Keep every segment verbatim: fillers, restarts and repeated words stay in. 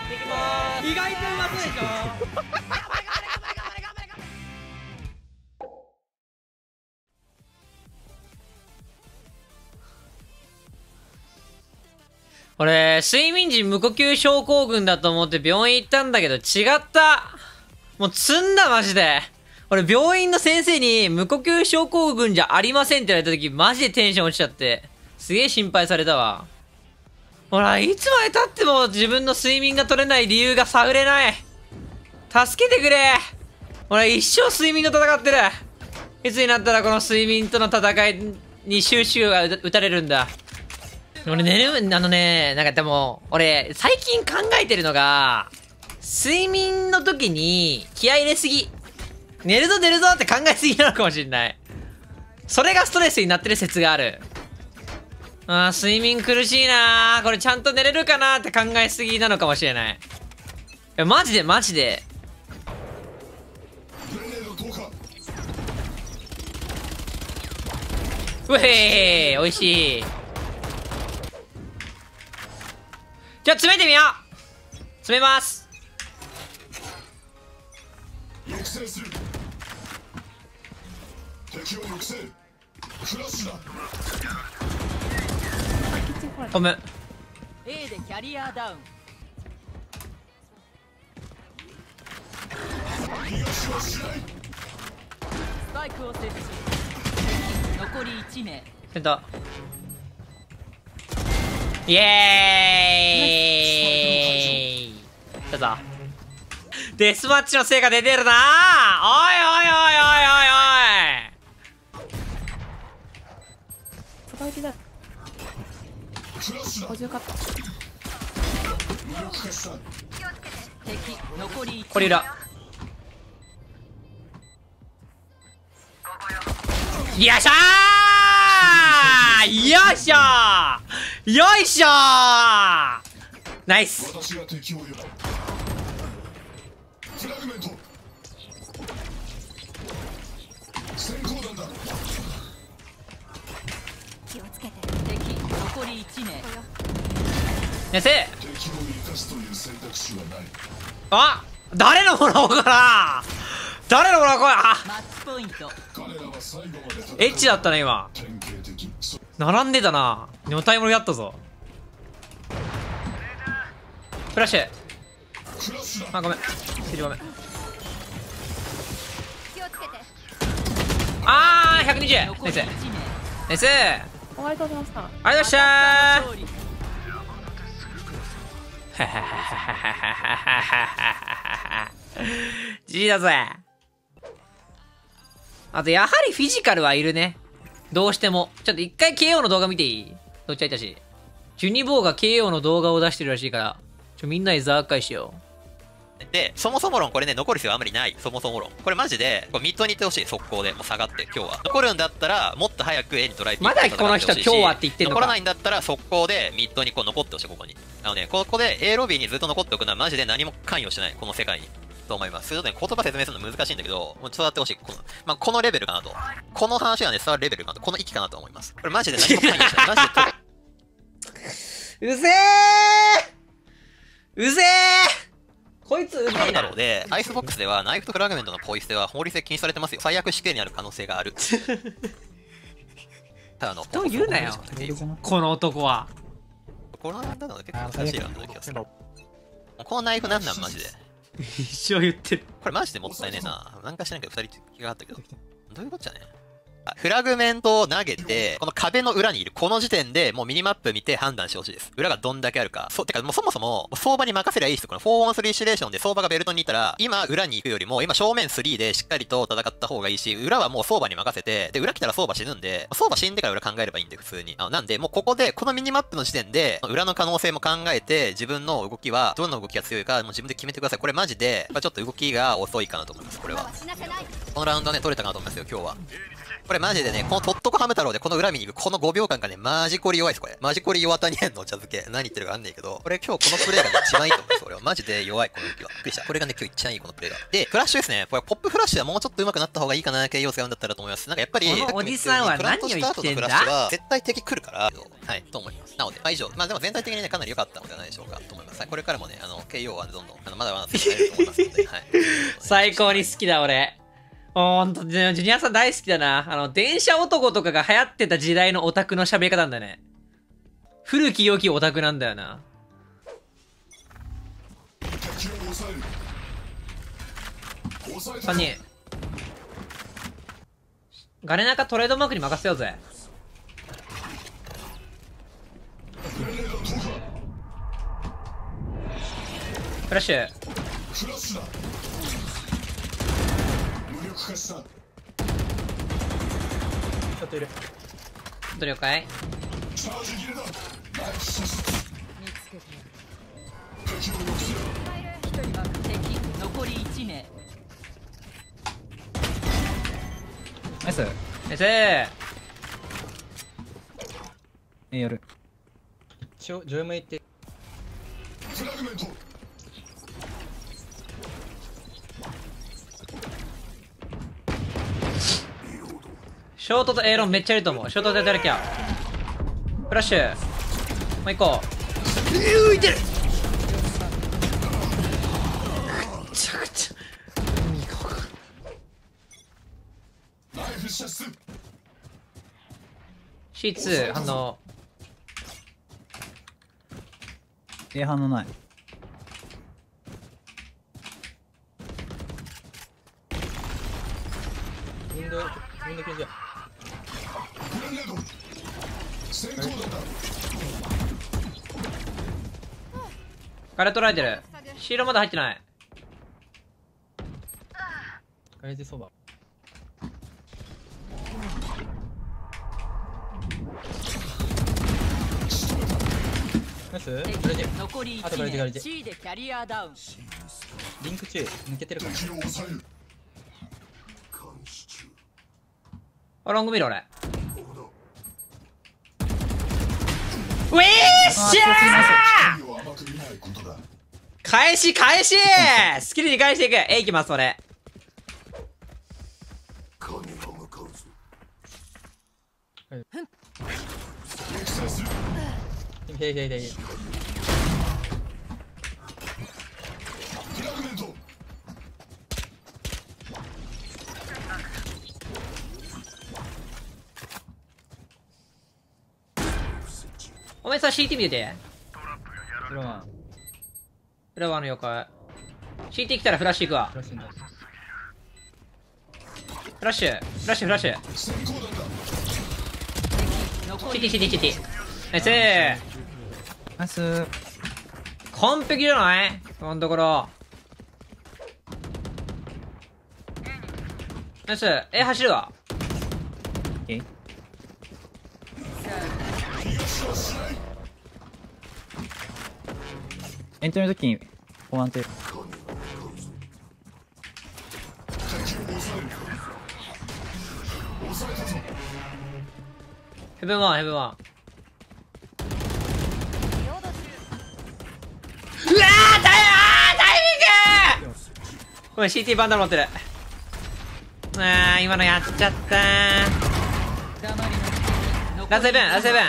やっていきまーす。意外とうまそうでしょ。俺睡眠時無呼吸症候群だと思って病院行ったんだけど違った。もう積んだマジで。俺病院の先生に無呼吸症候群じゃありませんって言われた時マジでテンション落ちちゃってすげえ心配されたわ。ほら、いつまで経っても自分の睡眠が取れない理由が探れない。助けてくれ。俺一生睡眠と戦ってる。いつになったらこの睡眠との戦いに終止符が打たれるんだ。俺寝る、あのね、なんかでも、俺最近考えてるのが、睡眠の時に気合入れすぎ。寝るぞ寝るぞって考えすぎなのかもしんない。それがストレスになってる説がある。ああ、睡眠苦しいなー。これちゃんと寝れるかなーって考えすぎなのかもしれない。いや、マジでマジで。うへー、おいしい。じゃあ、詰めてみよう。詰めます。抑制する。敵を抑制。フラッシュだ。ごめん。A でキャリアダウン。スパイクを設置。残り一名。センター。イエーイ。どうぞ。デスマッチの成果出てるなー。おいおいおいおいおいおい。スパイクだ。これ裏。よいしょー、よいしょー、よいしょー、ナイス。気をつけて。敵残り一名。やせ。あ、誰のものかな。誰のものこれ。あ、エッチだったね今。並んでたな。女体盛りやったぞ。フラッシュ。あ、ごめん。ごめん。ああ、百二十。ナイス。ナイス。おはようございました。ありがとうございました。じいだぜ。あとやはりフィジカルはいるね。どうしても。ちょっと一回 ケーオー の動画見ていい？どっちゃいたし。ジュニボーが ケーオー の動画を出してるらしいから、ちょみんなでザーカイしよう。で、そもそも論、これね、残る必要はあんまりない。そもそも論。これマジで、これミッドに行ってほしい。速攻で。もう下がって、今日は。残るんだったら、もっと早く A にトライピーってほしいし。まだこの人今日はって言ってんのか。残らないんだったら、速攻でミッドにこう残ってほしい、ここに。あのね、ここで A ロビーにずっと残っておくのはマジで何も関与してない。この世界に。と思います。ちょっとね、言葉説明するの難しいんだけど、もう伝わってほしい。この、まあ、このレベルかなと。この話はね、伝わるレベルかなと。この域かなと思います。これマジで何も関与してない。マジで。うぜーうぜーこいつうまいなろうで、アイスボックスではナイフとフラグメントのポイ捨ては法律で禁止されてますよ。最悪死刑になる可能性がある。ただの。人言うなよ。この男は。このなんだの結構難しいなと思う気がする。このナイフなんなんマジで。一生言ってる。これマジでもったいねえな。なんかしないけど二人気があったけど。どういうことじゃね。フラグメントを投げて、この壁の裏にいる。この時点でもうミニマップ見て判断してほしいです。裏がどんだけあるか。そう、てかもうそもそも相場に任せりゃいいですよ。このフォーオンスリーシュレーションで相場がベルトにいたら、今裏に行くよりも、今正面スリーでしっかりと戦った方がいいし、裏はもう相場に任せて、で、裏来たら相場死ぬんで、相場死んでから裏考えればいいんで、普通に。あの、なんで、もうここで、このミニマップの時点で、裏の可能性も考えて、自分の動きは、どの動きが強いか、もう自分で決めてください。これマジで、やっぱちょっと動きが遅いかなと思います、これは。このラウンドはね、取れたかなと思いますよ、今日は。これマジでね、このとっとこハム太郎でこの裏見に行くこのごびょうかんがね、マジコリ弱いです、これ。マジコリ弱谷園のお茶漬け。何言ってるかわかんねえけど、これ今日このプレイがね、一番いいと思います、俺は。マジで弱い、この武器は。びっくりした。これがね、今日一番いい、このプレイが。で、フラッシュですね。これポップフラッシュはもうちょっと上手くなった方がいいかな、系要使うんだったらと思います。なんかやっぱり、おじさんは何を言ってんだ？絶対敵来るから、はい、と思います。なので、まあ以上。まあでも全体的にね、かなり良かったのではないでしょうか、と思います。はい、これからもね、あの、ケーオー はどんどん、あの、まだまだ使えると思いますので、はい。最高に好きだ、俺。ほんと、ジュニアさん大好きだな。あの、電車男とかが流行ってた時代のオタクの喋り方なんだね。古き良きオタクなんだよな。さんにん。ガレナカトレードマークに任せようぜ。フラッシュ。ちょっといる。ちょっと了解。ナイス。ナイス。え、やる。ちょ、上向いて。ショートとエーロンめっちゃいると思う。ショートでやるきゃ。フラッシュ。もう一個。浮いてる。くちゃくちゃ。海行こうか。シーツー、反応。え、反応ない。ウィンドウ、ウィンドウ系じゃん。ガレ取られてる。シーロまだ入ってない。ガレージそばナイス。ガレージ残りいち、ガレージリンク中抜けてるから。あ、ロング見る俺。ウィッシャー返し返しスキルに返していく。え、いきます、俺。お前さ、シーティー 見てて。フラワー。フラワーの妖怪。シーティー 来たらフラッシュ行くわ。フラッシュ、フラッシュ、フラッシュ。シーティー、シーティー、シーティー。ナイスー。ナイスー。完璧じゃない今のところ。ナイス。え、走るわ。えエントリーの時に保安定。ヘブンワン、ヘブンワン。うわあ、タイミング！ごめん、シーティー バンダル持ってる。ああ、今のやっちゃったー。ラスセブン、ラスセブン。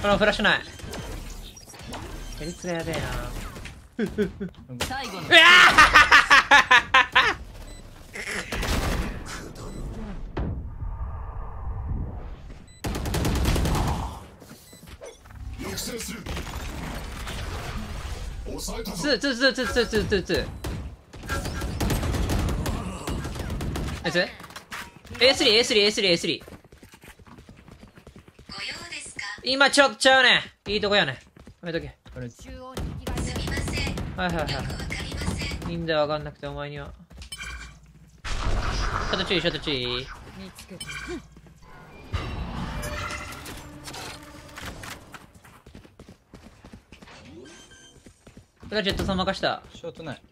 このフラッシュない。ヘリツがやべえな。最後の。うわあ。ツーツーツーツーツーツーツーツー。ナイス。 エースリーエースリーエースリーエースリー。 今ちょっとちゃうね。いいとこやね。やめとけ。これ。すみません。はいはいはい。いいんだよ、わかんなくて、お前には。ショット注意、ショット注意。これはジェットさん任した。ショートない。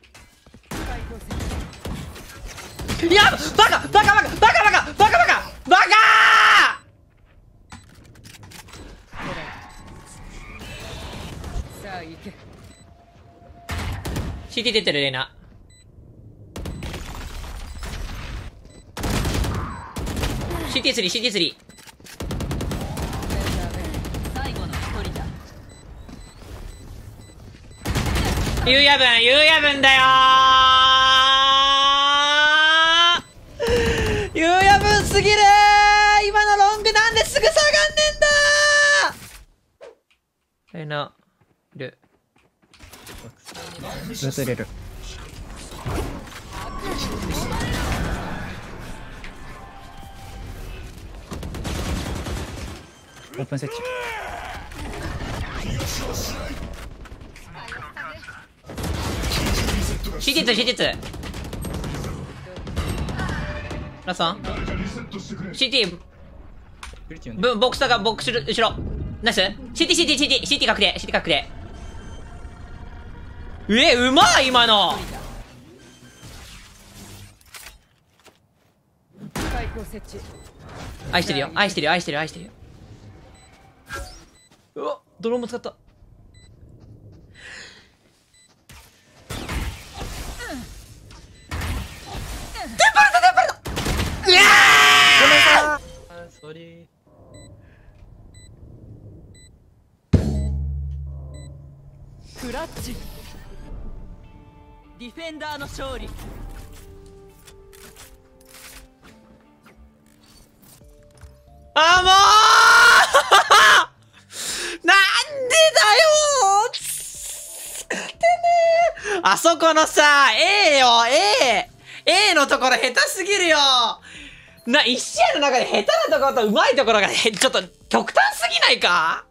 いや、バカバカバカバカバカバカバカバカー。さあ行け。シーティー出てるレイナ。シーティースリー シーティースリー。最後の一人だ。ゆうやぶんゆうやぶんだよー。すぎるー、今のロングなんですぐ下がんねんだー。レイナいる、寄せれる。オープン設置シティツシティツラさん シーティー ボクサーがボックス後ろナイス シーティーシーティーシーティーシーティー シーティー 確定 シーティー 確定。えうまい今の。愛してるよ愛してるよ愛してるよ愛してるよ。うわドローンも使った。ソリクラッチディフェンダーの勝利。あもうなんでだよつってね。あそこのさ A よ A A のところ下手すぎるよな。一試合の中で下手なところと上手いところがちょっと極端すぎないか？